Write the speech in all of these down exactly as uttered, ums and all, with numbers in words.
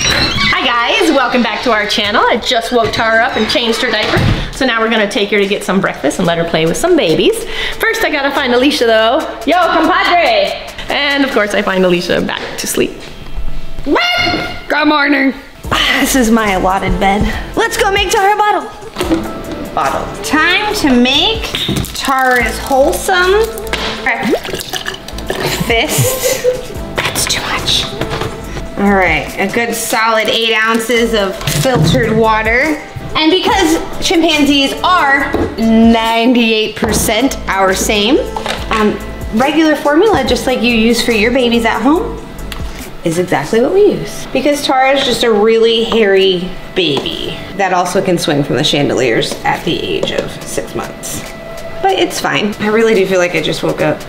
Hi guys, welcome back to our channel. I just woke Tara up and changed her diaper. So now we're gonna take her to get some breakfast and let her play with some babies. First I gotta find Alicia though. Yo, compadre! And of course I find Alicia back to sleep. What? Good morning. This is my allotted bed. Let's go make Tara a bottle. Bottle. Time to make Tara's wholesome fist. That's too much. All right, a good solid eight ounces of filtered water. And because chimpanzees are ninety-eight percent our same, um, regular formula, just like you use for your babies at home, is exactly what we use. Because Tara is just a really hairy baby that also can swing from the chandeliers at the age of six months. But it's fine. I really do feel like I just woke up.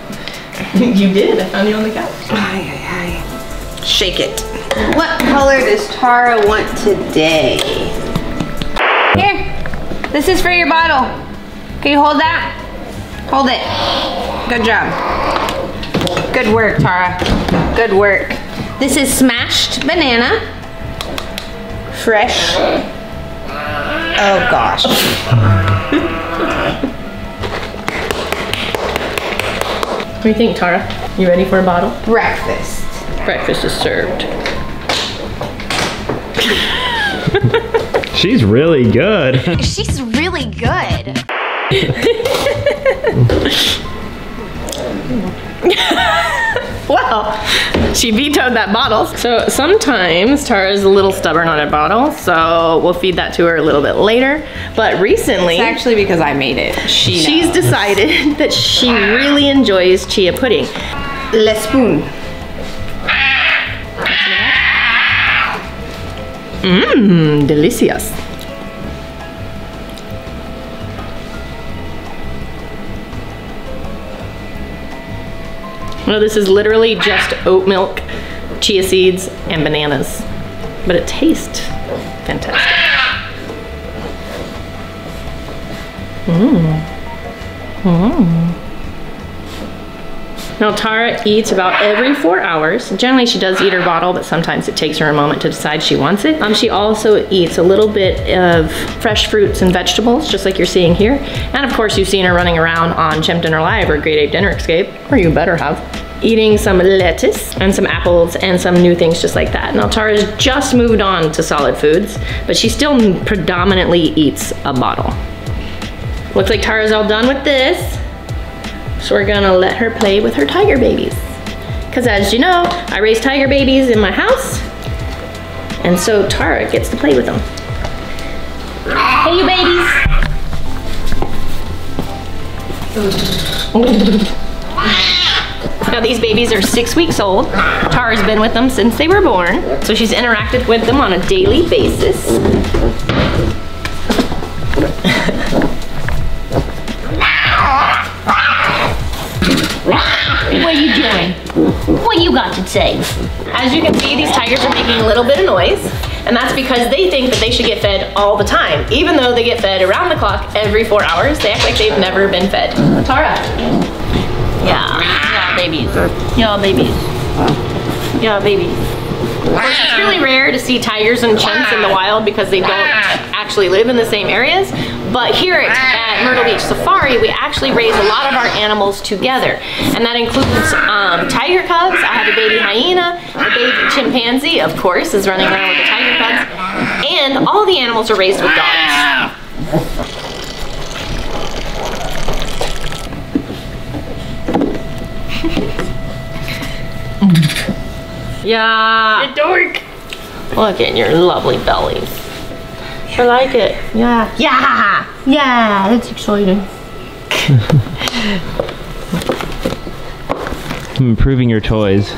You did, I found you on the couch. Ay, ay, ay. Shake it. What color does Tara want today? Here, this is for your bottle. Can you hold that? Hold it. Good job. Good work, Tara. Good work. This is smashed banana, fresh. Oh gosh. What do you think, Tara? You ready for a bottle? Breakfast. Breakfast is served. She's really good. She's really good. Well, she vetoed that bottle. So sometimes Tara's a little stubborn on a bottle, so we'll feed that to her a little bit later. But recently— It's actually because I made it. She she's knows. decided that she really enjoys chia pudding. Le spoon. Mmm, delicious. No, this is literally just oat milk, chia seeds, and bananas. But it tastes fantastic. Mmm. Mmm. Now Tara eats about every four hours. Generally she does eat her bottle, but sometimes it takes her a moment to decide she wants it. Um, she also eats a little bit of fresh fruits and vegetables, just like you're seeing here. And of course you've seen her running around on Chimp Dinner Live or Great Ape Dinner Escape, or you better have. Eating some lettuce and some apples and some new things just like that. Now Tara's just moved on to solid foods, but she still predominantly eats a bottle. Looks like Tara's all done with this. So we're gonna let her play with her tiger babies. Cause as you know, I raise tiger babies in my house. And so Tara gets to play with them. Hey, you babies. Now these babies are six weeks old. Tara's been with them since they were born, so she's interacted with them on a daily basis. What are you doing? What you got to say? As you can see, these tigers are making a little bit of noise, and that's because they think that they should get fed all the time. Even though they get fed around the clock every four hours, they act like they've never been fed. Tara. Yeah, yeah, babies. Yeah, babies. Yeah, babies. It's really rare to see tigers and chimps in the wild because they don't actually live in the same areas. But here at, at Myrtle Beach Safari, we actually raise a lot of our animals together. And that includes um, tiger cubs. I have a baby hyena. The baby chimpanzee, of course, is running around with the tiger cubs. And all the animals are raised with dogs. Yeah. You dork. Look at your lovely bellies. I like it. Yeah. Yeah. Yeah. That's exciting. I'm improving your toys.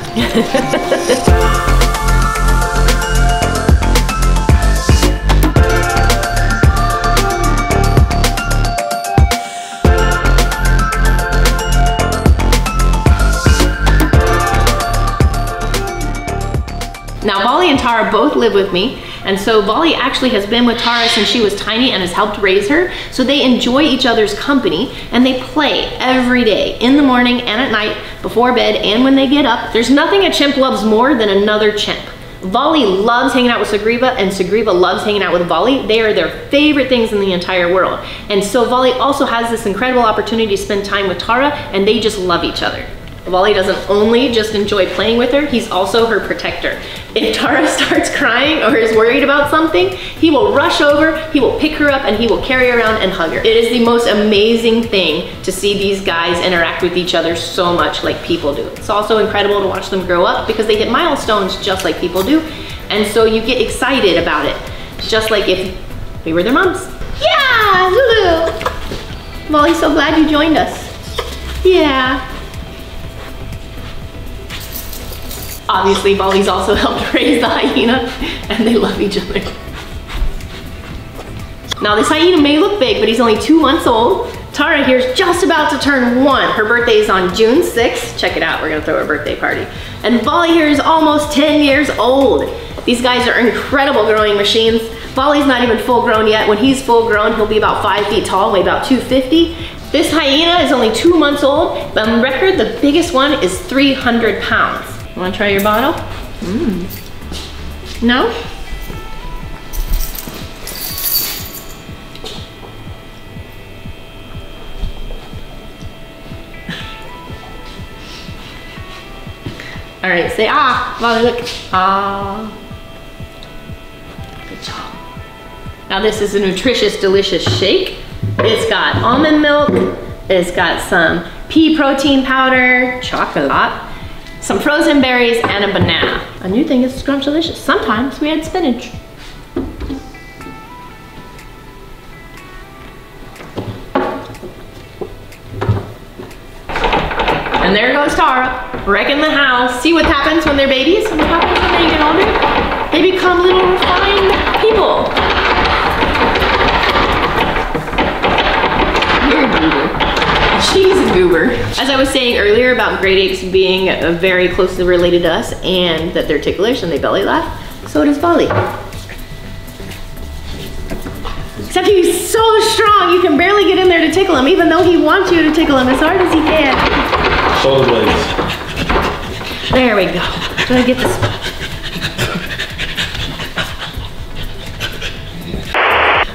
Now, Bali and Tara both live with me, and so Bali actually has been with Tara since she was tiny and has helped raise her, so they enjoy each other's company, and they play every day, in the morning and at night, before bed, and when they get up. There's nothing a chimp loves more than another chimp. Volley loves hanging out with Sugriva, and Sugriva loves hanging out with Volley. They are their favorite things in the entire world. And so Volley also has this incredible opportunity to spend time with Tara, and they just love each other. Volley doesn't only just enjoy playing with her, he's also her protector. If Tara starts crying or is worried about something, he will rush over, he will pick her up, and he will carry her around and hug her. It is the most amazing thing to see these guys interact with each other so much like people do. It's also incredible to watch them grow up because they hit milestones just like people do, and so you get excited about it. It's just like if we were their moms. Yeah, Lulu! Volley's so glad you joined us. Yeah. Obviously, Volley's also helped raise the hyena, and they love each other. Now, this hyena may look big, but he's only two months old. Tara here is just about to turn one. Her birthday is on June sixth. Check it out, we're gonna throw a birthday party. And Volley here is almost ten years old. These guys are incredible growing machines. Volley's not even full grown yet. When he's full grown, he'll be about five feet tall, weigh about two fifty. This hyena is only two months old. On record, the biggest one is three hundred pounds. You wanna try your bottle? Mm. No? All right, say ah, Volley, look, ah. Good job. Now this is a nutritious, delicious shake. It's got almond milk, it's got some pea protein powder, chocolate, some frozen berries, and a banana. A new thing is scrumptious. Sometimes we add spinach. And there goes Tara, wrecking the house. See what happens when they're babies? What happens when they get older? They become little refined people. You're a goober. She's a goober. As I was saying earlier about great apes being very closely related to us and that they're ticklish and they belly laugh, so does Volley. Except he's so strong, you can barely get in there to tickle him, even though he wants you to tickle him as hard as he can. Shoulder blades. There we go. Try to get this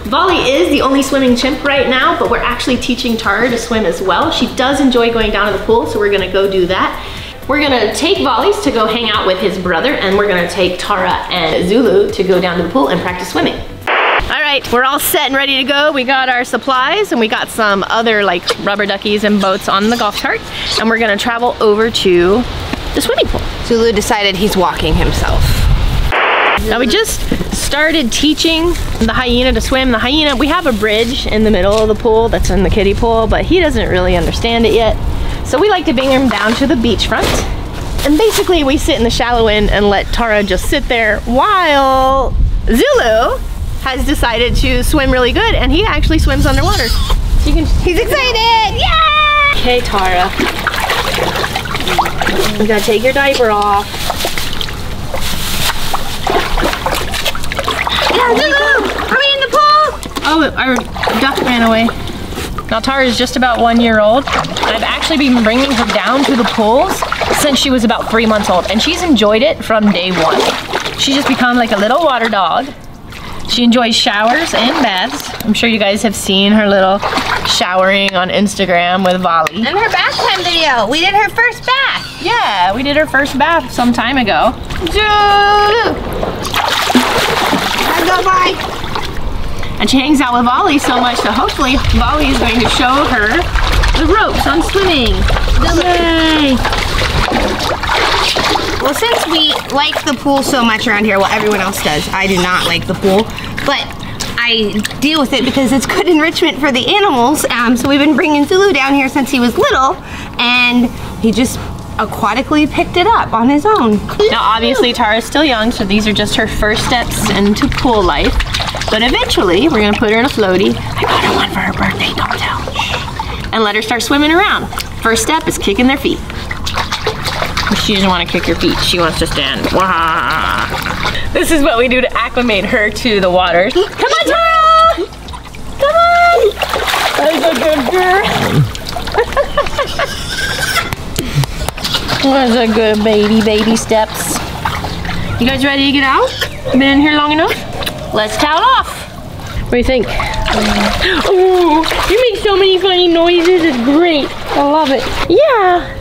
Volley is the only swimming chimp right now, but we're actually teaching Tara to swim as well. She does enjoy going down to the pool, so we're gonna go do that. We're gonna take Volley's to go hang out with his brother, and we're gonna take Tara and Zulu to go down to the pool and practice swimming. All right, we're all set and ready to go. We got our supplies, and we got some other like rubber duckies and boats on the golf cart, and we're gonna travel over to the swimming pool. Zulu decided he's walking himself. Now we just started teaching the hyena to swim. The hyena, we have a bridge in the middle of the pool that's in the kiddie pool, but he doesn't really understand it yet. So we like to bring him down to the beachfront. And basically we sit in the shallow end and let Tara just sit there while Zulu has decided to swim really good, and he actually swims underwater. So you can, he's excited, yeah! Okay, Tara, you gotta take your diaper off. Yeah, Zulu! Are we in the pool? Oh, our duck ran away. Now Tara is just about one year old. I've actually been bringing her down to the pools since she was about three months old, and she's enjoyed it from day one. She's just become like a little water dog. She enjoys showers and baths. I'm sure you guys have seen her little showering on Instagram with Volley. And her bath time video. We did her first bath. Yeah, we did her first bath some time ago. Zulu! Bye. And she hangs out with Volley so much, so hopefully Volley is going to show her the ropes on swimming. Yay! Well, since we like the pool so much around here, well, everyone else does. I do not like the pool, but I deal with it because it's good enrichment for the animals. Um, so we've been bringing Zulu down here since he was little, and he just aquatically picked it up on his own. Now obviously Tara's still young, so these are just her first steps into pool life, but eventually we're gonna put her in a floaty. I got her one for her birthday, don't tell. And let her start swimming around. First step is kicking their feet. She doesn't want to kick her feet, she wants to stand. Wah. This is what we do to acclimate her to the water. Come on, Tara! Come on! That's a good girl. Those are good baby, baby steps. You guys ready to get out? Been in here long enough? Let's towel off. What do you think? Mm. Ooh, you make so many funny noises, it's great. I love it. Yeah.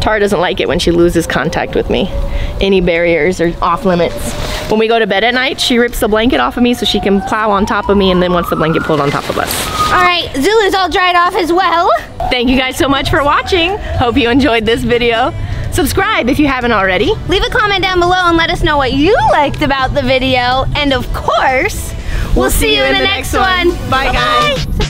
Tara doesn't like it when she loses contact with me. Any barriers are off limits. When we go to bed at night, she rips the blanket off of me so she can plow on top of me and then wants the blanket pulled on top of us. All right, Zula's all dried off as well. Thank you guys so much for watching. Hope you enjoyed this video. Subscribe if you haven't already. Leave a comment down below and let us know what you liked about the video. And of course, we'll, we'll see, see you in the, the next one. one. Bye, Bye guys. Bye.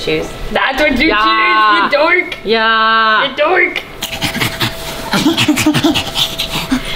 Shoes. That's what you yeah. choose, you dork. Yeah. You dork.